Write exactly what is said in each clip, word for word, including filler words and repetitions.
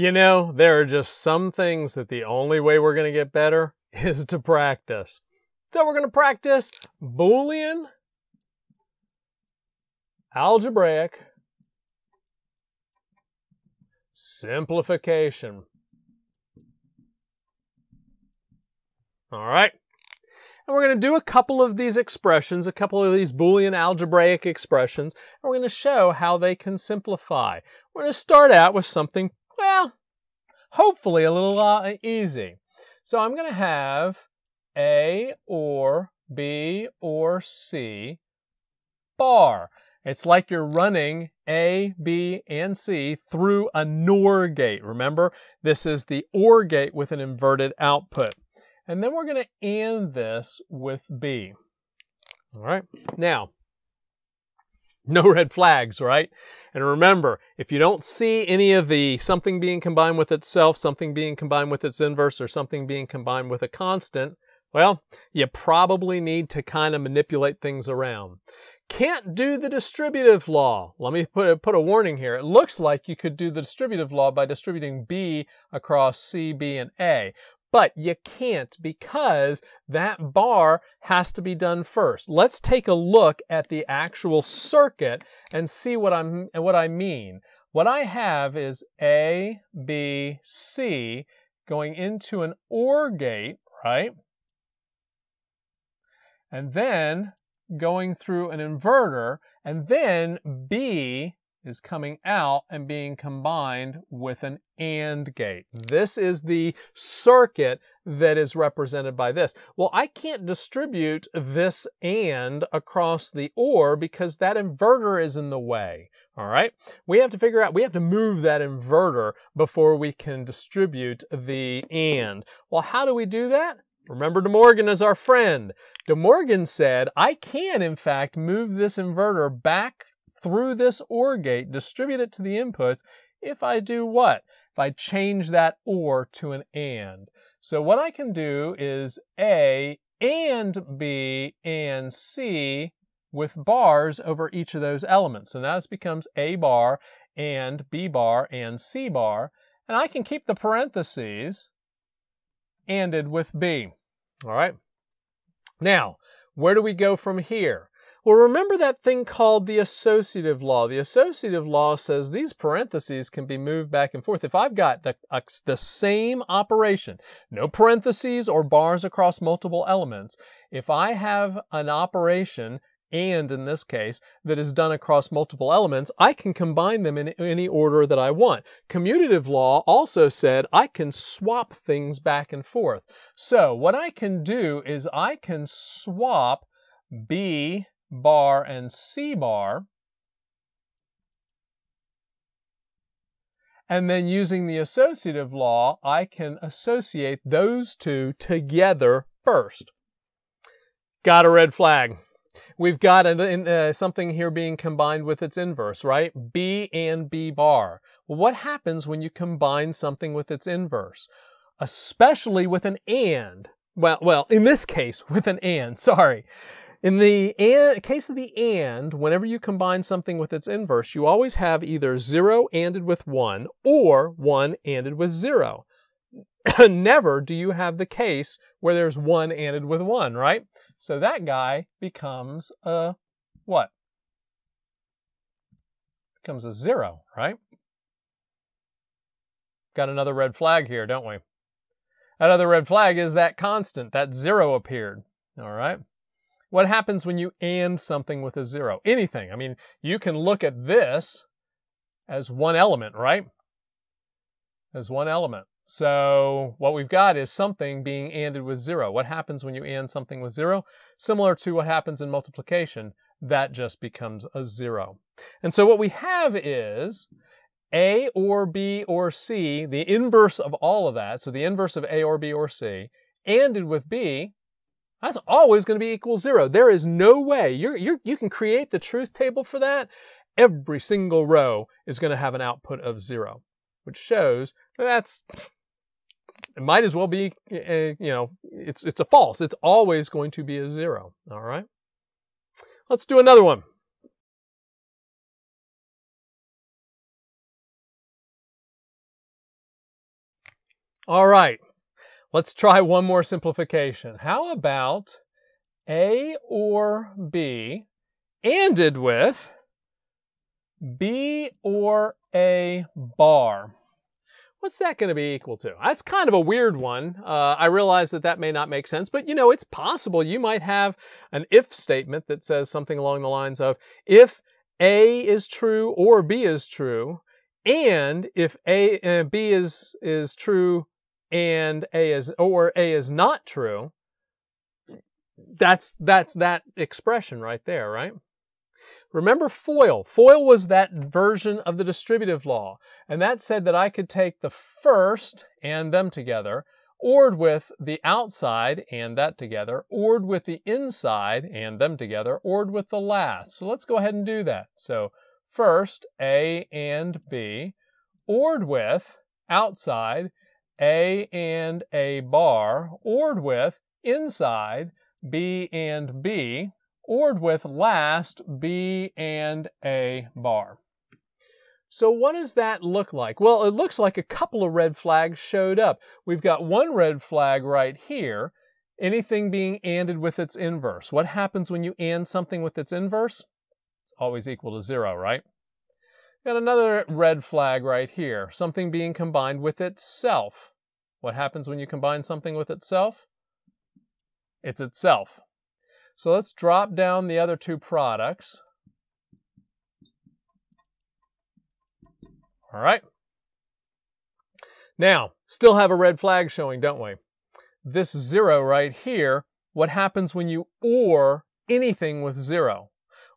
You know, there are just some things that the only way we're going to get better is to practice. So we're going to practice Boolean algebraic simplification. All right. And we're going to do a couple of these expressions, a couple of these Boolean algebraic expressions, and we're going to show how they can simplify. We're going to start out with something, well, hopefully a little uh, easy. So I'm going to have A or B or C bar. It's like you're running A, B, and C through a NOR gate. Remember, this is the OR gate with an inverted output. And then we're going to AND this with B. All right. Now, no red flags, right? And remember, if you don't see any of the something being combined with itself, something being combined with its inverse, or something being combined with a constant, well, you probably need to kind of manipulate things around. Can't do the distributive law. Let me put a, put a warning here. It looks like you could do the distributive law by distributing B across C, B, and A. But you can't, because that bar has to be done first. Let's take a look at the actual circuit and see what I'm what I mean. What I have is A, B, C going into an OR gate, right? And then going through an inverter, and then B is coming out and being combined with an AND gate. This is the circuit that is represented by this. Well, I can't distribute this AND across the OR because that inverter is in the way, all right? We have to figure out, we have to move that inverter before we can distribute the AND. Well, how do we do that? Remember, DeMorgan is our friend. DeMorgan said, I can, in fact, move this inverter back through this OR gate, distribute it to the inputs, if I do what? If I change that OR to an AND. So what I can do is A and B and C with bars over each of those elements. So now this becomes A bar and B bar and C bar. And I can keep the parentheses ANDed with B. All right. Now, where do we go from here? Well, remember that thing called the associative law. The associative law says these parentheses can be moved back and forth. If I've got the, uh, the same operation, no parentheses or bars across multiple elements, if I have an operation, AND in this case, that is done across multiple elements, I can combine them in any order that I want. Commutative law also said I can swap things back and forth. So what I can do is I can swap B bar and C bar, and then using the associative law, I can associate those two together first. Got a red flag. We've got an, uh, something here being combined with its inverse, right? B and B bar. Well, what happens when you combine something with its inverse, especially with an AND? Well, well, in this case, with an AND, sorry. In the and, case of the AND, whenever you combine something with its inverse, you always have either zero ANDed with one or one ANDed with zero. Never do you have the case where there's one ANDed with one, right? So that guy becomes a what? Becomes a zero, right? Got another red flag here, don't we? That other red flag is that constant, that zero appeared, all right? What happens when you AND something with a zero? Anything. I mean, you can look at this as one element, right? As one element. So what we've got is something being ANDed with zero. What happens when you AND something with zero? Similar to what happens in multiplication, that just becomes a zero. And so what we have is A or B or C, the inverse of all of that, so the inverse of A or B or C, ANDed with B. That's always going to be equal zero. There is no way. You're, you're, you can create the truth table for that. Every single row is going to have an output of zero, which shows that that's, it might as well be, a, you know, it's, it's a false. It's always going to be a zero. All right. Let's do another one. All right, let's try one more simplification. How about A or B ended with B or A bar? What's that going to be equal to? That's kind of a weird one. Uh, I realize that that may not make sense, but you know, it's possible you might have an if statement that says something along the lines of, if A is true or B is true, and if A and uh, B is is true and A is or A is not true, that's that's that expression right there, right? Remember FOIL. FOIL was that version of the distributive law, and that said that I could take the first and them together, ORed with the outside and that together, ORed with the inside and them together, ORed with the last. So let's go ahead and do that. So first, A and B, ORed with outside, A and A bar, ORed with inside, B and B, ORed with last, B and A bar. So what does that look like? Well, it looks like a couple of red flags showed up. We've got one red flag right here, anything being ANDed with its inverse. What happens when you AND something with its inverse? It's always equal to zero, right? Got another red flag right here, something being combined with itself. What happens when you combine something with itself? It's itself. So let's drop down the other two products. All right. Now, still have a red flag showing, don't we? This zero right here, what happens when you OR anything with zero?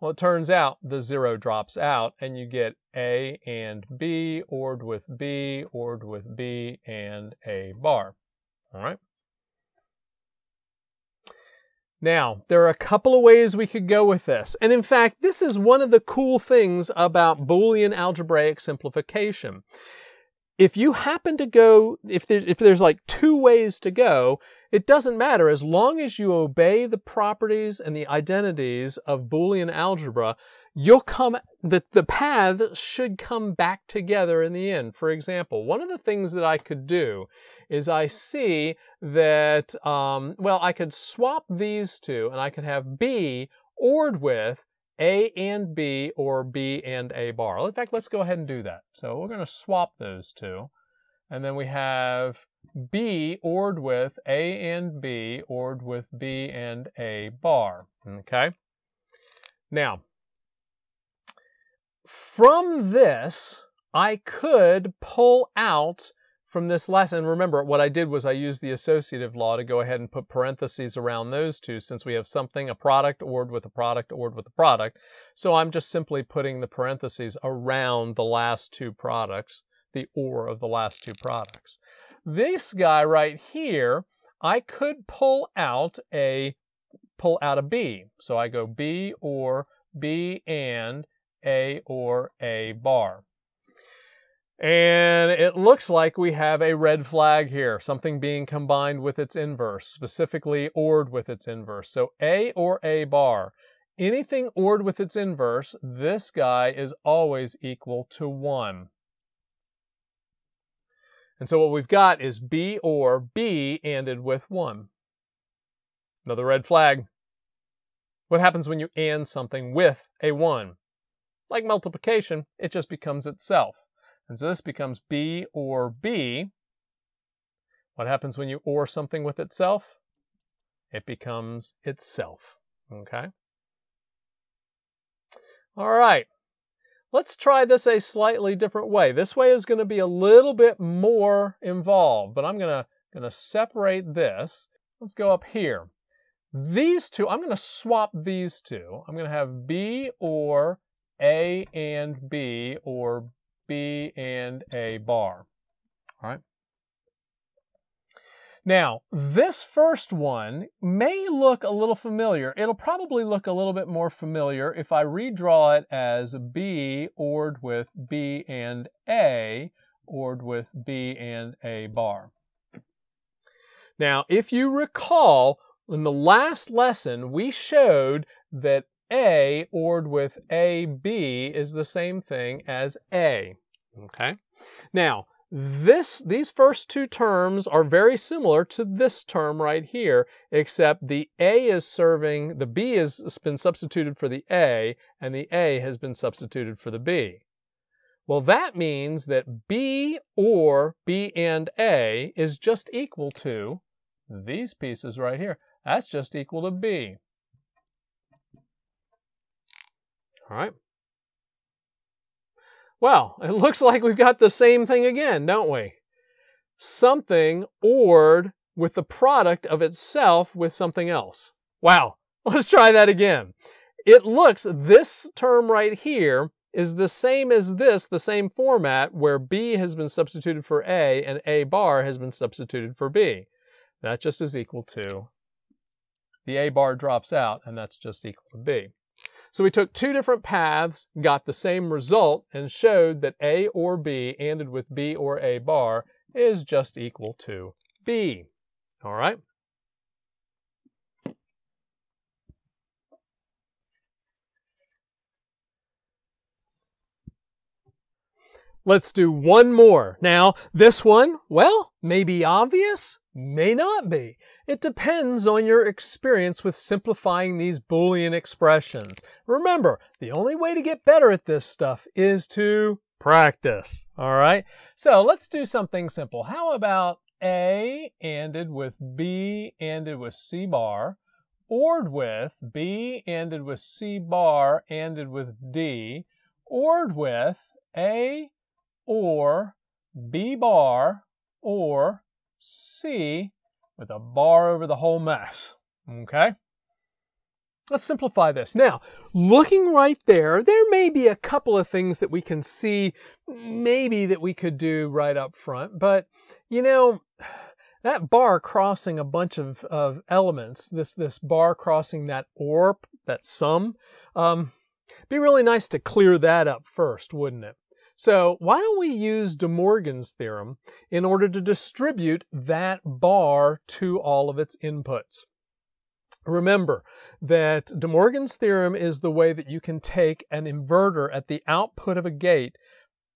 Well, it turns out the zero drops out and you get A and B, ORed with B, ORed with B, and A bar. All right. Now, there are a couple of ways we could go with this. And in fact, this is one of the cool things about Boolean algebraic simplification. If you happen to go, if there's, if there's like two ways to go, it doesn't matter. As long as you obey the properties and the identities of Boolean algebra, you'll come, the, the paths should come back together in the end. For example, one of the things that I could do is I see that, um, well, I could swap these two and I could have B ORed with A and B or B and A bar. In fact, let's go ahead and do that. So we're going to swap those two. And then we have B ORed with A and B ORed with B and A bar. Okay? Now, from this, I could pull out from this lesson. Remember, what I did was I used the associative law to go ahead and put parentheses around those two, since we have something, a product ORed with a product ORed with a product. So I'm just simply putting the parentheses around the last two products, the OR of the last two products. This guy right here, I could pull out a pull out a B. So I go B OR, B and, A or A bar. And it looks like we have a red flag here, something being combined with its inverse, specifically ORed with its inverse. So A or A bar, anything ORed with its inverse, this guy is always equal to one. And so what we've got is B or B ANDed with one. Another red flag. What happens when you AND something with a one? Like multiplication, it just becomes itself. And so this becomes B or B. What happens when you OR something with itself? It becomes itself. Okay? All right. Let's try this a slightly different way. This way is going to be a little bit more involved, but I'm going to going to separate this. Let's go up here. These two, I'm going to swap these two. I'm going to have B or A and B or B and A bar. All right. Now, this first one may look a little familiar. It'll probably look a little bit more familiar if I redraw it as B ORed with B and A ORed with B and A bar. Now, if you recall, in the last lesson, we showed that A ORed with A B is the same thing as A. Okay? Now, This, these first two terms are very similar to this term right here, except the A is serving, the B has been substituted for the A, and the A has been substituted for the B. Well, that means that B or B and A is just equal to these pieces right here. That's just equal to B. All right. Well, it looks like we've got the same thing again, don't we? Something ORed with the product of itself with something else. Wow, let's try that again. It looks, this term right here is the same as this, the same format where B has been substituted for A and A bar has been substituted for B. That just is equal to, the A bar drops out and that's just equal to B. So we took two different paths, got the same result, and showed that A or B ended with B or A bar is just equal to B. All right? Let's do one more. Now, this one, well, may be obvious, may not be. It depends on your experience with simplifying these Boolean expressions. Remember, the only way to get better at this stuff is to practice, all right? So let's do something simple. How about A ended with B ended with C bar, ORed with B ended with C bar ended with D, ORed with A or B bar or C with a bar over the whole mess, okay? Let's simplify this. Now, looking right there, there may be a couple of things that we can see, maybe that we could do right up front, but you know, that bar crossing a bunch of, of elements, this, this bar crossing that or, that sum, um, be really nice to clear that up first, wouldn't it? So why don't we use DeMorgan's theorem in order to distribute that bar to all of its inputs? Remember that DeMorgan's theorem is the way that you can take an inverter at the output of a gate,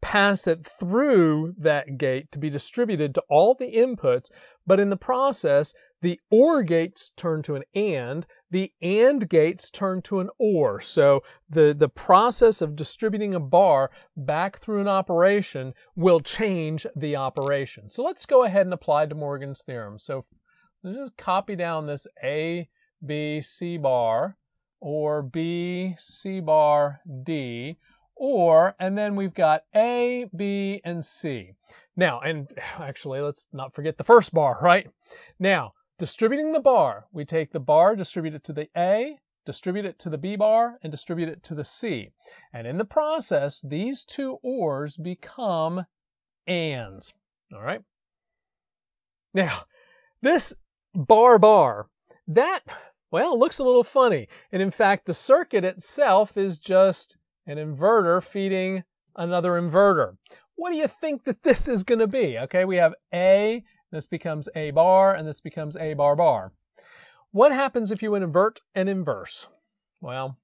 pass it through that gate to be distributed to all the inputs, but in the process, the OR gates turn to an AND, the AND gates turn to an OR. So the, the process of distributing a bar back through an operation will change the operation. So let's go ahead and apply DeMorgan's theorem. So let's just copy down this A, B, C bar, or B, C bar, D, or, and then we've got A, B, and C. Now, and actually, let's not forget the first bar, right? Now, distributing the bar, we take the bar, distribute it to the A, distribute it to the B bar, and distribute it to the C. And in the process, these two ORs become ANDs, all right? Now, this bar bar, that, well, looks a little funny. And in fact, the circuit itself is just an inverter feeding another inverter. What do you think that this is gonna be? Okay, we have A, this becomes A bar, and this becomes A bar bar. What happens if you invert an inverse? Well,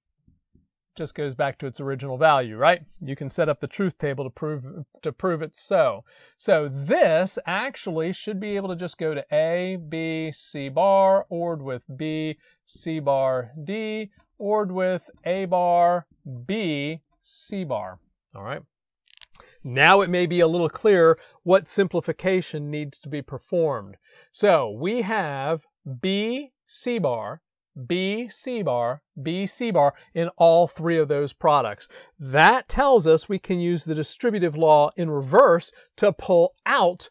it just goes back to its original value, right? You can set up the truth table to prove, to prove it so. So this actually should be able to just go to A, B, C bar, ORed with B, C bar, D, ORed with A bar, B, C bar, all right? Now it may be a little clearer what simplification needs to be performed. So we have B, C bar, B, C bar, B, C bar in all three of those products. That tells us we can use the distributive law in reverse to pull out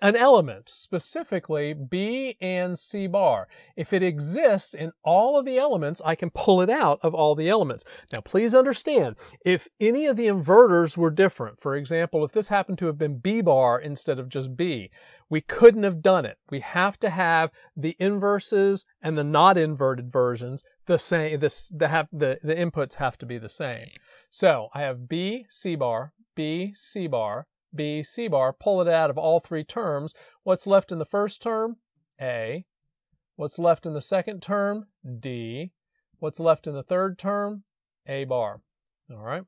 an element, specifically B and C bar. If it exists in all of the elements, I can pull it out of all the elements. Now, please understand, if any of the inverters were different, for example, if this happened to have been B bar instead of just B, we couldn't have done it. We have to have the inverses and the not inverted versions the same. This, the, have, the, the inputs have to be the same. So I have B, C bar, B, C bar, B, C bar, pull it out of all three terms. What's left in the first term? A. What's left in the second term? D. What's left in the third term? A bar. All right.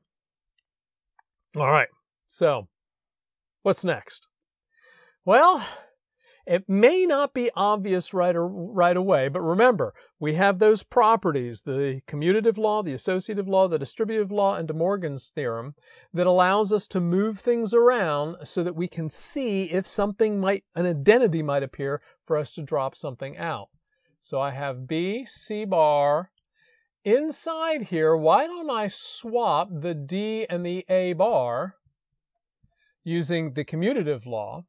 All right. So what's next? Well, it may not be obvious right, or, right away, but remember, we have those properties, the commutative law, the associative law, the distributive law, and DeMorgan's theorem, that allows us to move things around so that we can see if something might, an identity might appear for us to drop something out. So I have B, C bar. Inside here, why don't I swap the D and the A bar using the commutative law?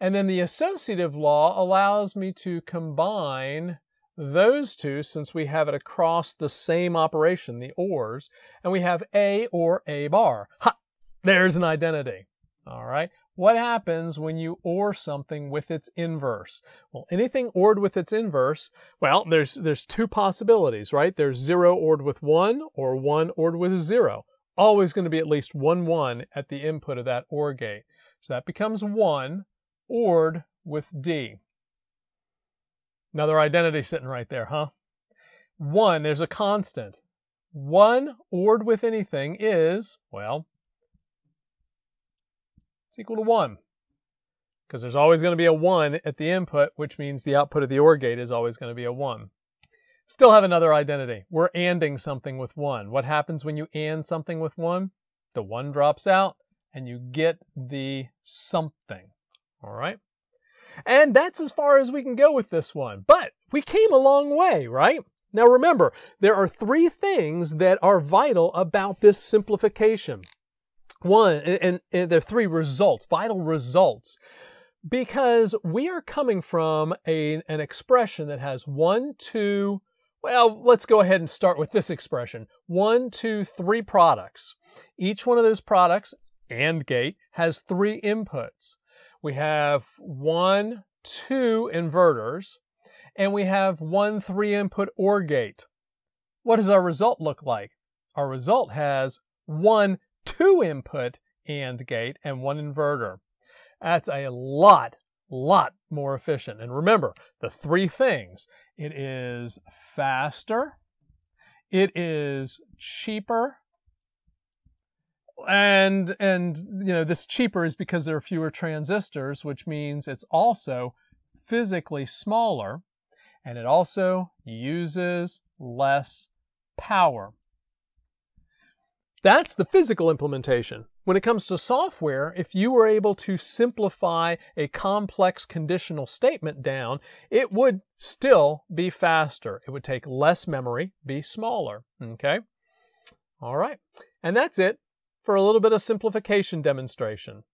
And then the associative law allows me to combine those two, since we have it across the same operation, the ORs, and we have A or A bar. Ha! There's an identity. All right. What happens when you OR something with its inverse? Well, anything ORed with its inverse, well, there's, there's two possibilities, right? There's zero ORed with one or one ORed with zero. Always going to be at least one one at the input of that OR gate. So that becomes one. ORed with D. Another identity sitting right there, huh? One, there's a constant. One ORed with anything is, well, it's equal to one. Because there's always going to be a one at the input, which means the output of the OR gate is always going to be a one. Still have another identity. We're ANDing something with one. What happens when you AND something with one? The one drops out and you get the something. All right. And that's as far as we can go with this one. But we came a long way, right? Now remember, there are three things that are vital about this simplification. One, and, and there are three results, vital results, because we are coming from a, an expression that has one, two, well, let's go ahead and start with this expression. One, two, three products. Each one of those products, AND gate, has three inputs. We have one, two inverters, and we have one, three input OR gate. What does our result look like? Our result has one, two input AND gate and one inverter. That's a lot, lot more efficient. And remember, the three things. It is faster, it is cheaper, And, and, you know, this cheaper is because there are fewer transistors, which means it's also physically smaller, and it also uses less power. That's the physical implementation. When it comes to software, if you were able to simplify a complex conditional statement down, it would still be faster. It would take less memory, be smaller, okay? All right, and that's it for a little bit of simplification demonstration.